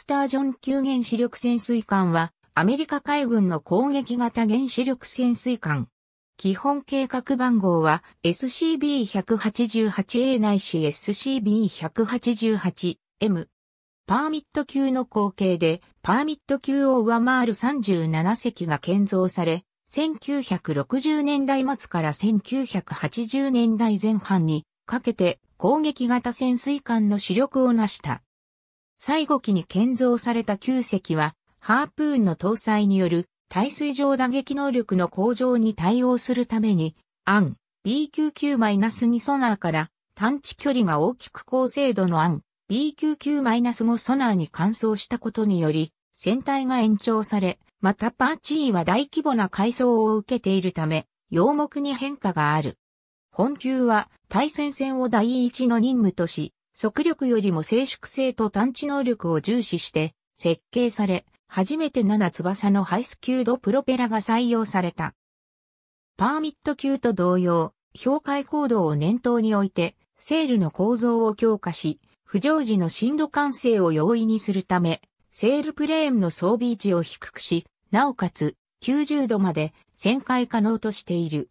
スタージョン級原子力潜水艦は、アメリカ海軍の攻撃型原子力潜水艦。基本計画番号は SCB 188A ないし SCB 188M。パーミット級の後継で、パーミット級を上回る37隻が建造され、1960年代末から1980年代前半にかけて攻撃型潜水艦の主力を成した。最後期に建造された9隻は、ハープーンの搭載による対水上打撃能力の向上に対応するために、AN/BQQ-2 ソナーから探知距離が大きく高精度のAN/BQQ-5 ソナーに換装したことにより、船体が延長され、またパーチーは大規模な改装を受けているため、用目に変化がある。本級は対潜戦を第一の任務とし、速力よりも静粛性と探知能力を重視して設計され、初めて7翼のハイスキュードプロペラが採用された。パーミット級と同様、氷海行動を念頭に置いて、セールの構造を強化し、不常時の深度管制を容易にするため、セールプレーンの装備位置を低くし、なおかつ90度まで旋回可能としている。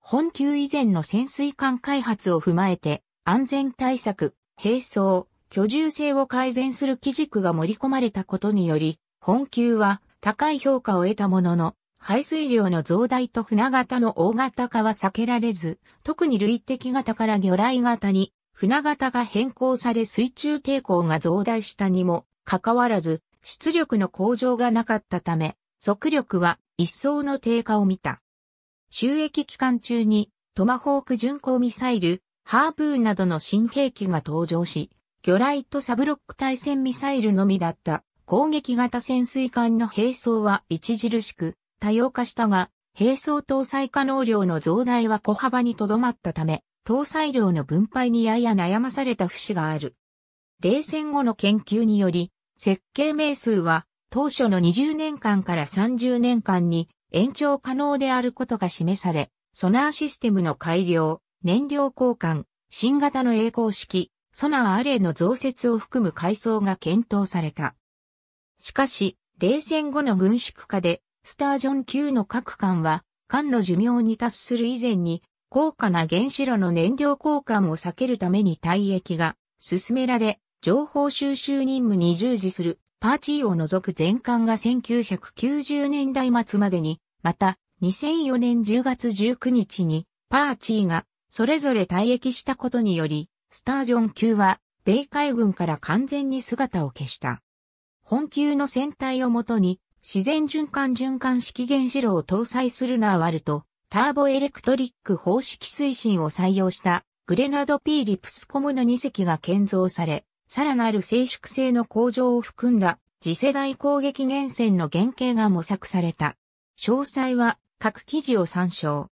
本級以前の潜水艦開発を踏まえて、安全対策、並走、居住性を改善する基軸が盛り込まれたことにより、本級は高い評価を得たものの、排水量の増大と船型の大型化は避けられず、特に類的型から魚雷型に、船型が変更され水中抵抗が増大したにもかかわらず出力の向上がなかったため速力は一層の低下を見た。収益期間中にトマホーク巡航ミサイル、ハープーンなどの新兵器が登場し、魚雷とサブロック対戦ミサイルのみだった攻撃型潜水艦の並走は著しく多様化したが、並走搭載可能量の増大は小幅にとどまったため、搭載量の分配にやや悩まされた節がある。冷戦後の研究により、設計命数は当初の20年間から30年間に延長可能であることが示され、ソナーシステムの改良、燃料交換、新型の曳航式、ソナーアレイの増設を含む改装が検討された。しかし、冷戦後の軍縮化で、スタージョン級の各艦は、艦の寿命に達する以前に、高価な原子炉の燃料交換を避けるために退役が進められ、情報収集任務に従事するパーチーを除く全艦が1990年代末までに、また2004年10月19日にパーチーがそれぞれ退役したことにより、スタージョン級は米海軍から完全に姿を消した。本級の船体をもとに自然循環式原子炉を搭載するナーワルと、ターボエレクトリック方式推進を採用したグレナドPリプスコムの2隻が建造され、さらなる静粛性の向上を含んだ次世代攻撃原潜の原型が模索された。詳細は各記事を参照。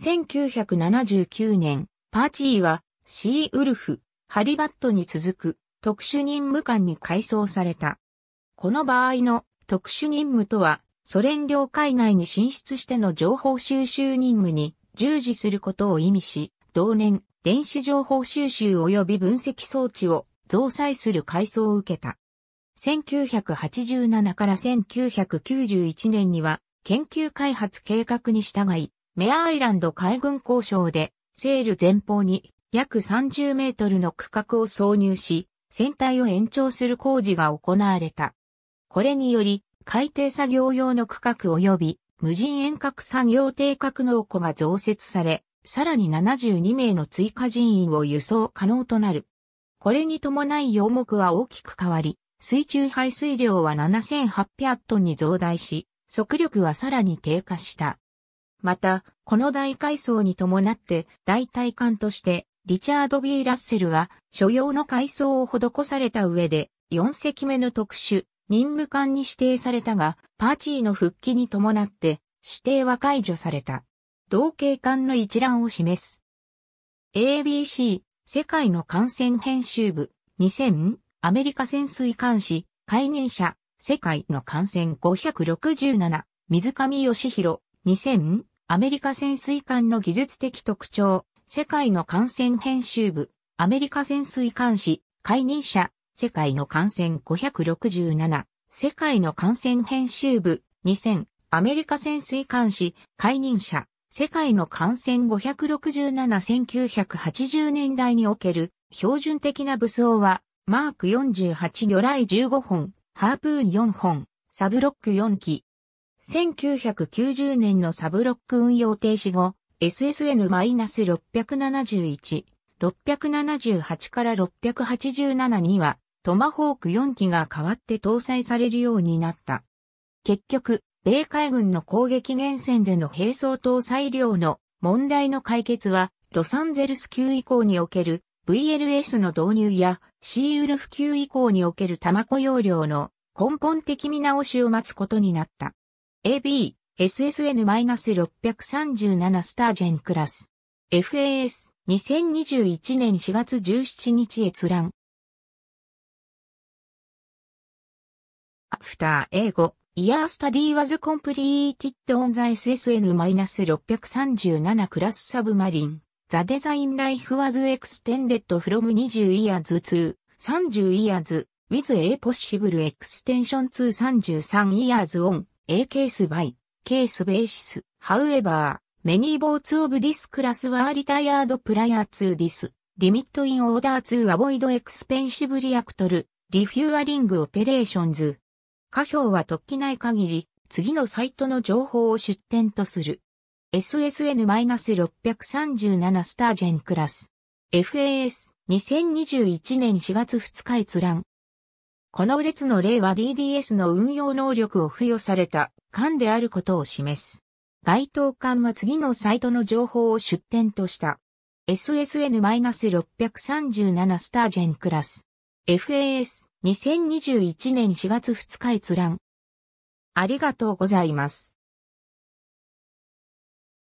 1979年、パーチーはシーウルフ、ハリバットに続く特殊任務艦に改装された。この場合の特殊任務とは、ソ連領海内に進出しての情報収集任務に従事することを意味し、同年、電子情報収集及び分析装置を増載する改装を受けた。1987から1991年には、研究開発計画に従い、メアアイランド海軍工廠で、セール前方に約30メートルの区画を挿入し、船体を延長する工事が行われた。これにより、海底作業用の区画及び無人遠隔作業艇格納庫が増設され、さらに72名の追加人員を輸送可能となる。これに伴い用目は大きく変わり、水中排水量は7800トンに増大し、速力はさらに低下した。また、この大改装に伴って代替艦としてリチャード・B・ラッセルが所要の改装を施された上で、4隻目の特殊任務艦に指定されたが、パーチーの復帰に伴って、指定は解除された。同型艦の一覧を示す。ABC、世界の艦船編集部、2000、アメリカ潜水艦誌、解任者、世界の艦船567、水上義弘、2000、アメリカ潜水艦の技術的特徴、世界の艦船編集部、アメリカ潜水艦誌、解任者、世界の感染567、世界の感染編集部2000、アメリカ潜水艦史、解任者、世界の感染567、1980年代における標準的な武装は、マーク48魚雷15本、ハープーン4本、サブロック4機。1990年のサブロック運用停止後、SSN-671、678から687には、トマホーク4機が代わって搭載されるようになった。結局、米海軍の攻撃原潜での兵装搭載量の問題の解決は、ロサンゼルス級以降における、VLS の導入やシーウルフ級以降における弾庫容量の根本的見直しを待つことになった。AB、SSN-637 スタージェンクラス。FAS、2021年4月17日閲覧。After A5、Year Study was completed on the SSN-637 class submarine.The design life was extended from 20 years to 30 years, with a possible extension to 33 years on a case-by-case basis. However, many boats of this class were retired prior to this limit in order to avoid expensive reactor refueling operations. 下表は特記ない限り、次のサイトの情報を出典とする。SSN-637 スタージェンクラス。FAS、2021年4月2日閲覧。この列の例は DDS の運用能力を付与された艦であることを示す。該当艦は次のサイトの情報を出典とした。SSN-637 スタージェンクラス。FAS、2021年4月2日閲覧。ありがとうございます。